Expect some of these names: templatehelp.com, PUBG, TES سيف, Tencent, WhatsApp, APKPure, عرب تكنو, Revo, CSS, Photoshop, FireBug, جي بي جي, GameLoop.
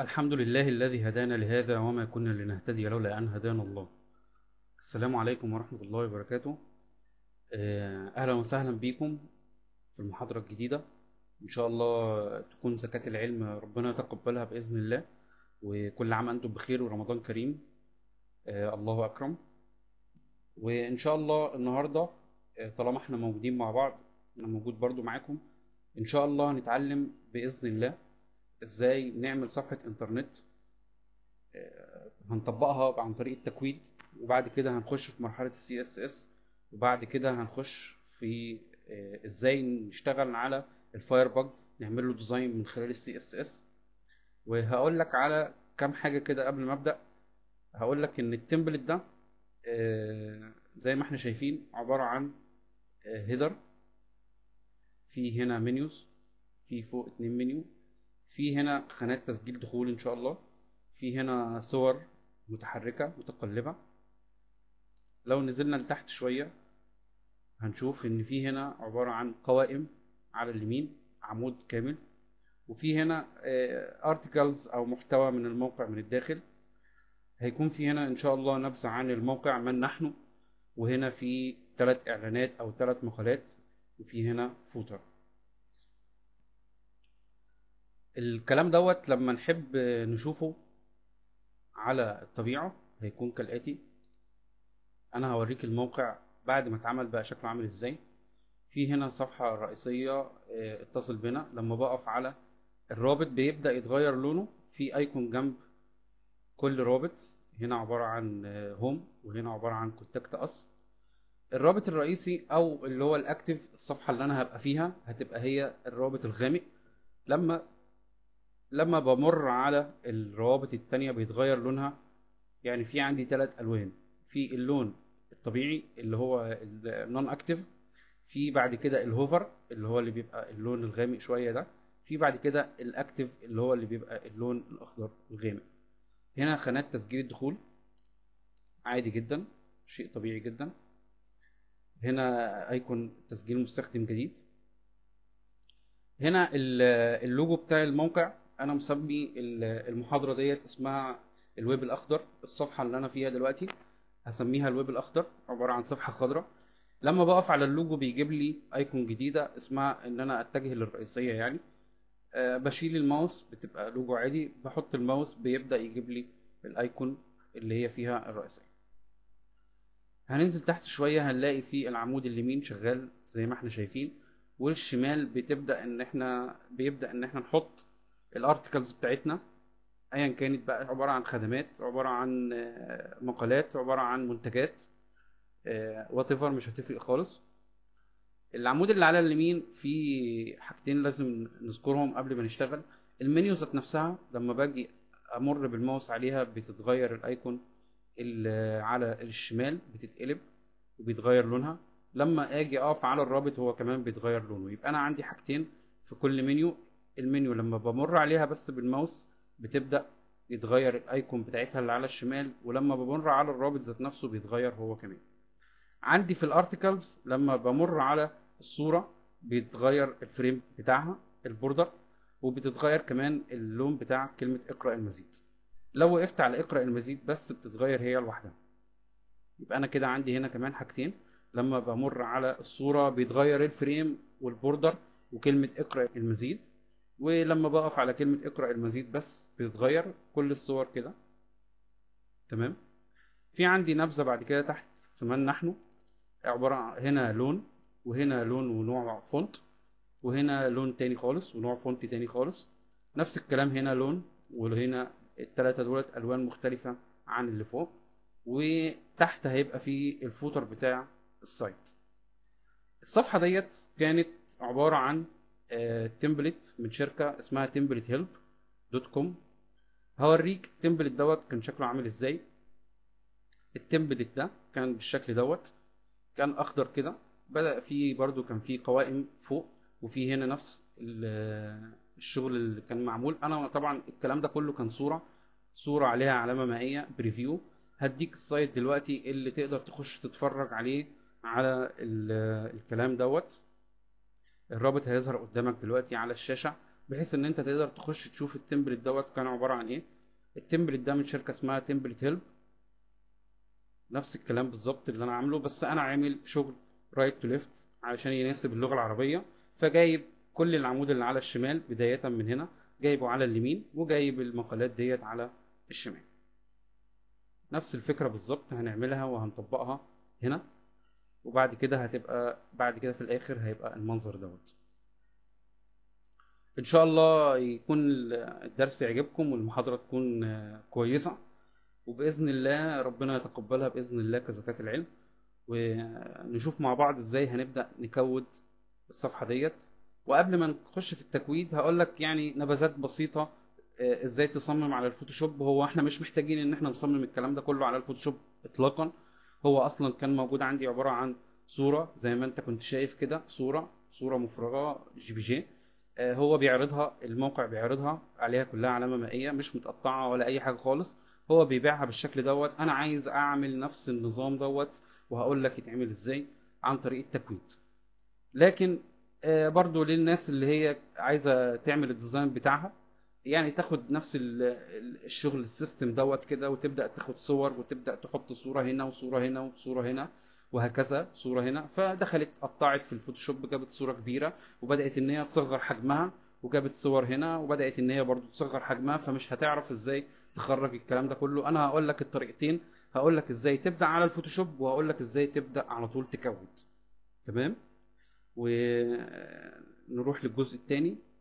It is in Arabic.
الحمد لله الذي هدانا لهذا وما كنا لنهتدي لولا أن هدانا الله. السلام عليكم ورحمة الله وبركاته. أهلا وسهلا بكم في المحاضرة الجديدة، إن شاء الله تكون زكاة العلم ربنا يتقبلها بإذن الله، وكل عام أنتم بخير ورمضان كريم. الله أكرم. وإن شاء الله النهاردة طالما احنا موجودين مع بعض، أنا موجود برضو معاكم، إن شاء الله هنتعلم بإذن الله ازاي نعمل صفحة انترنت. هنطبقها عن طريق التكويد، وبعد كده هنخش في مرحلة CSS، وبعد كده هنخش في ازاي نشتغل على الفاير باج، نعمل له ديزاين من خلال CSS. وهقول لك على كام حاجة كده قبل ما ابدأ. هقول لك ان التمبلت ده زي ما احنا شايفين عبارة عن هيدر، في هنا منيوز، في فوق 2 منيو، في هنا خانات تسجيل دخول ان شاء الله، في هنا صور متحركة متقلبة. لو نزلنا لتحت شوية هنشوف ان في هنا عبارة عن قوائم على اليمين، عمود كامل، وفي هنا articles او محتوى من الموقع من الداخل. هيكون في هنا ان شاء الله نبذة عن الموقع من نحن، وهنا في 3 اعلانات او 3 مقالات، وفي هنا فوتر. الكلام دوت لما نحب نشوفه على الطبيعة هيكون كالآتي. انا هوريك الموقع بعد ما اتعمل بقى شكله عامل ازاي. في هنا صفحة رئيسية، اتصل بنا. لما بقف على الرابط بيبدأ يتغير لونه، في ايكون جنب كل رابط، هنا عبارة عن هوم، وهنا عبارة عن كونتاكت اس. الرابط الرئيسي او اللي هو الاكتف، الصفحة اللي انا هبقى فيها هتبقى هي الرابط الغامق. لما بمر على الروابط التانية بيتغير لونها، يعني في عندي 3 ألوان. في اللون الطبيعي اللي هو النون اكتف، في بعد كده الهوفر اللي هو اللي بيبقى اللون الغامق شوية ده، في بعد كده الاكتف اللي هو اللي بيبقى اللون الأخضر الغامق. هنا خانات تسجيل الدخول عادي جدا، شيء طبيعي جدا. هنا ايكون تسجيل مستخدم جديد. هنا اللوجو بتاع الموقع. انا مسمي المحاضرة ديت اسمها الويب الاخضر. الصفحة اللي انا فيها دلوقتي هسميها الويب الاخضر، عبارة عن صفحة خضراء. لما بقف على اللوجو بيجيب لي ايكون جديدة اسمها ان انا اتجه للرئيسية، يعني بشيل الماوس بتبقى لوجو عادي، بحط الماوس بيبدأ يجيب لي الايكون اللي هي فيها الرئيسية. هننزل تحت شوية هنلاقي في العمود اليمين شغال زي ما احنا شايفين، والشمال بيبدأ ان احنا نحط الارتكلز بتاعتنا ايا كانت بقى، عباره عن خدمات، عباره عن مقالات، عباره عن منتجات، وات ايفر، مش هتفرق خالص. العمود اللي على اليمين في حاجتين لازم نذكرهم قبل ما نشتغل. المنيو ذات نفسها لما باجي امر بالماوس عليها بتتغير الايكون اللي على الشمال، بتتقلب وبيتغير لونها. لما اجي اقف على الرابط هو كمان بيتغير لونه. يبقى انا عندي حاجتين في كل منيو. المنيو لما بمر عليها بس بالماوس بتبدأ يتغير الايكون بتاعتها اللي على الشمال، ولما بمر على الرابط ذات نفسه بيتغير هو كمان. عندي في الارتكلز لما بمر على الصورة بيتغير الفريم بتاعها، البوردر، وبتتغير كمان اللون بتاع كلمة اقرأ المزيد. لو وقفت على اقرأ المزيد بس بتتغير هي لوحدها. يبقى انا كده عندي هنا كمان حاجتين، لما بمر على الصورة بيتغير الفريم والبوردر وكلمة اقرأ المزيد، ولما بقف على كلمة اقرأ المزيد بس بتتغير كل الصور كده. تمام. في عندي نبذة بعد كده تحت في من نحن، عبارة هنا لون، وهنا لون ونوع فونت، وهنا لون تاني خالص ونوع فونت تاني خالص. نفس الكلام هنا لون، وهنا التلاتة دولت ألوان مختلفة عن اللي فوق. وتحت هيبقى فيه الفوتر بتاع السايت. الصفحة ديت كانت عبارة عن تمبلت من شركة اسمها templatehelp.com. هوريك التمبلت دوت كان شكله عامل ازاي. التمبلت ده كان بالشكل دوت، كان اخضر كده، بدأ فيه برضو كان فيه قوائم فوق، وفي هنا نفس الشغل اللي كان معمول. انا طبعا الكلام ده كله كان صورة عليها علامة مائية بريفيو. هديك السايت دلوقتي اللي تقدر تخش تتفرج عليه على الكلام دوت. الرابط هيظهر قدامك دلوقتي على الشاشة. بحيث ان انت تقدر تخش تشوف التمبلت دوت كان عباره عن ايه. التمبلت ده من شركه اسمها تمبلت هيلب، نفس الكلام بالظبط اللي انا عامله، بس انا عامل شغل رايت تو ليفت علشان يناسب اللغه العربيه، فجايب كل العمود اللي على الشمال بدايه من هنا جايبه على اليمين، وجايب المقالات ديت على الشمال. نفس الفكره بالظبط هنعملها وهنطبقها هنا، وبعد كده هتبقى بعد كده في الاخر هيبقى المنظر دوت. ان شاء الله يكون الدرس يعجبكم والمحاضره تكون كويسه، وباذن الله ربنا يتقبلها باذن الله كزكاه العلم، ونشوف مع بعض ازاي هنبدا نكود الصفحه ديت. وقبل ما نخش في التكويد هقول لك يعني نبذات بسيطه ازاي تصمم على الفوتوشوب. هو احنا مش محتاجين ان احنا نصمم الكلام ده كله على الفوتوشوب اطلاقا، هو اصلا كان موجود عندي عباره عن صوره زي ما انت كنت شايف كده، صوره مفرغه جي بي جي، هو بيعرضها الموقع، بيعرضها عليها كلها علامه مائيه مش متقطعه ولا اي حاجه خالص، هو بيبيعها بالشكل دوت. انا عايز اعمل نفس النظام دوت، وهقول لك يتعمل ازاي عن طريق التكويد. لكن برضو للناس اللي هي عايزه تعمل الديزاين بتاعها، يعني تاخد نفس الشغل السيستم دوت كده، وتبدا تاخد صور وتبدا تحط صوره هنا وصوره هنا وصوره هنا وهكذا، صوره هنا، فدخلت قطعت في الفوتوشوب جابت صوره كبيره، وبدات ان هي تصغر حجمها، وجابت صور هنا وبدات ان هي برضو تصغر حجمها، فمش هتعرف ازاي تخرج الكلام ده كله. انا هقول لك الطريقتين، هقول لك ازاي تبدا على الفوتوشوب، وهقول لك ازاي تبدا على طول تكود. تمام، ونروح للجزء الثاني.